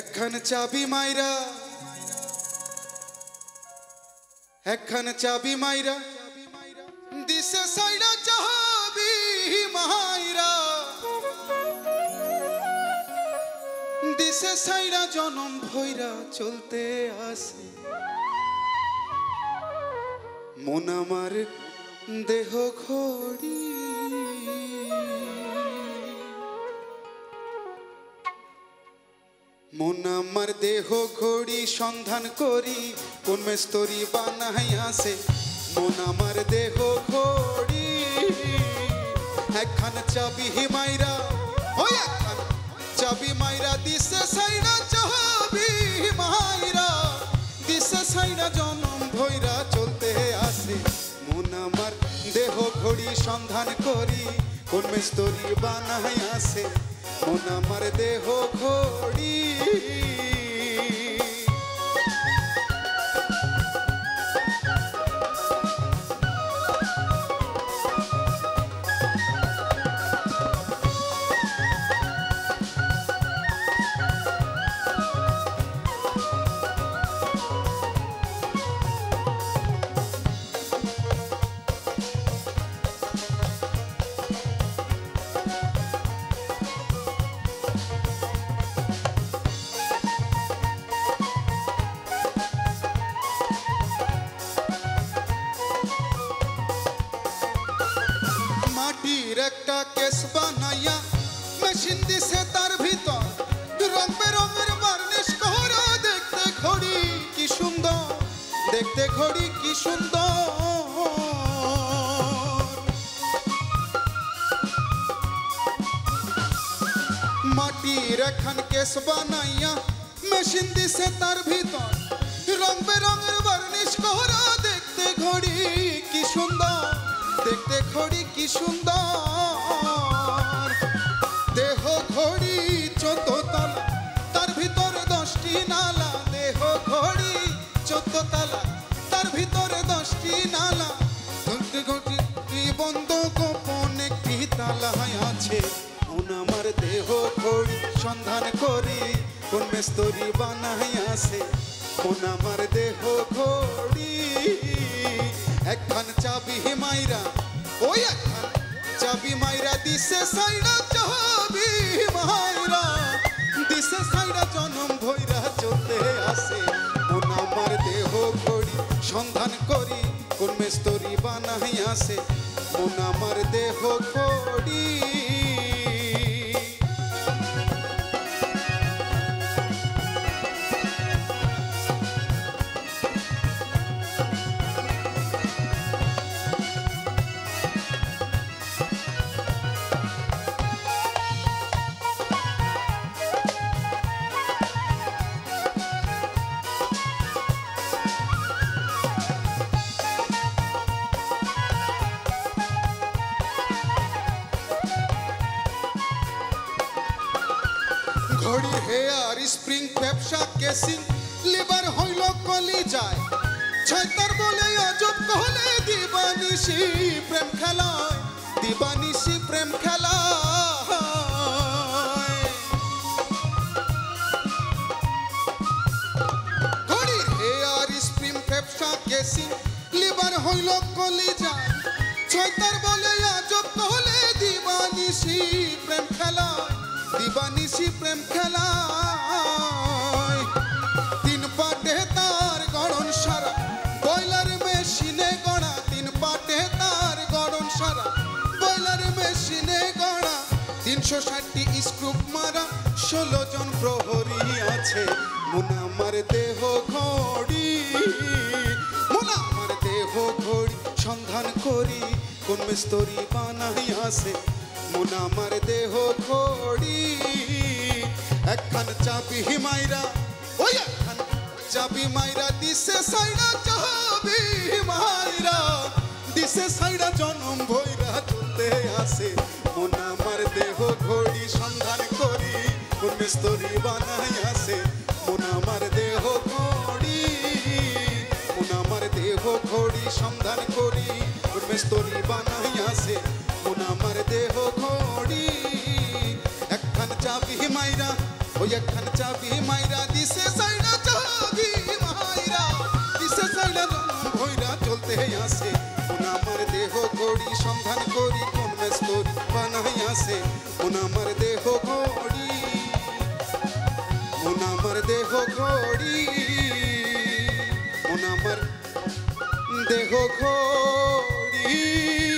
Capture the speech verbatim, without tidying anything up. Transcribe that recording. একখান চাবি মাইরা, একখান চাবি মাইরা দিশে সাইডা চাবি মাইরা দিশে সাইডা জনম ভৈরা চলতে আসে মন আমার দেহ ঘড়ি। মন আমার দেহ ঘড়ি সন্ধান করি কোন মেস্তরি বানাই আসে মন আমার দেহ ঘড়ি, একখান চাবি মাইরা, ওই একখান চাবি মাইরা দিশে সাইনা চাবি মাইরা দিশে সাইনা জনম ভৈরা চলতে আসে মন আমার দেহ ঘড়ি সন্ধান করি কোন মেস্তরি বানাই আসে মন আমার দেহ ঘড়ি। একটা কেস বানাইয়া মেশিন দিছে তার ভিতর রং বেরঙের বার্নিশ করা, দেখতে ঘড়ি কি সুন্দর, দেখতে ঘড়ি কি সুন্দর। মাটির একখান কেস বানাইয়া মেশিন দিছে তার ভিতর রং বেরঙের বার্নিশ করা, দেখতে ঘড়ি কি সুন্দর, দেখতে ঘড়ি কি সুন্দর। দেহ ঘড়ি চোদ্দ তালা, তার ভিতরে দশটি নালা, দেহ ঘড়ি চোদ্দ তালা, তার ভিতরে দশটি নালা, চোদ্দ ঘড়ি বন্ধ গোপন একটি তালায় আছে মন আমার দেহ ঘড়ি সন্ধান করি কোন মেস্তরি বানাই আছে মন আমার দেহ ঘড়ি, একখান চাবি মাইরা, ওই একখান চাবি মাইরা দিশে সাইডা চাবি মাইরা দিশে সাইডা জনম ভৈরা চলতে আসে মন আমার দেহ ঘড়ি সন্ধান করি কোন মেস্তরি বানাই আসে মন আমার দেহ ঘড়ি। ঘড়ি হেয়ার স্প্রিং ব্যবসা কেসিং লিভার হইল কলি যায় ছয়তার বলে অজব কহলে দিবানিশি প্রেম খেলায় দিবানিশি প্রেম খেলায়। ঘড়ি হেয়ার স্প্রিং ব্যবসা কেসিং লিভার হইল কলি যায় ছয়তার বলে অজব কহলে দিবানিশি প্রেম খেলায় দিবানিশি প্রেম খেলায়। তিন পাটে তার গড়ন সারা বয়লার মেশিনে গড়া, তিন পাটে তার গড়ন সারা বয়লার মেশিনে গড়া, তিনশো ষাটটি স্ক্রুপ মারা ষোলো জন প্রহরী আছে মন আমার দেহ ঘড়ি। মন আমার দেহ ঘড়ি সন্ধান করি কোন মিস্তরি বানাই আছে মন আমার দেহ ঘড়ি, একখান চাবি মাইরা, ওই একখান চাবি মাইরা দিশে সাইডা চাবি মাইরা দিশে সাইডা জনম ভৈরা চলতে আসে মন আমার দেহ ঘড়ি সন্ধান করি কোন মিস্তরি বানাই আসে মন আমার দেহ ঘড়ি। মন আমার দেহ ঘড়ি সন্ধান করি কোন মিস্তরি বানাই আসে মন আমার দেহ ঘড়ি, একখান চাবি মাইরা, সন্ধান করি কোন মেস্তর বানাই আসে মন আমার দেহ ঘড়ি, মন আমার দেহ ঘড়ি, মন আমার দেহ ঘড়ি।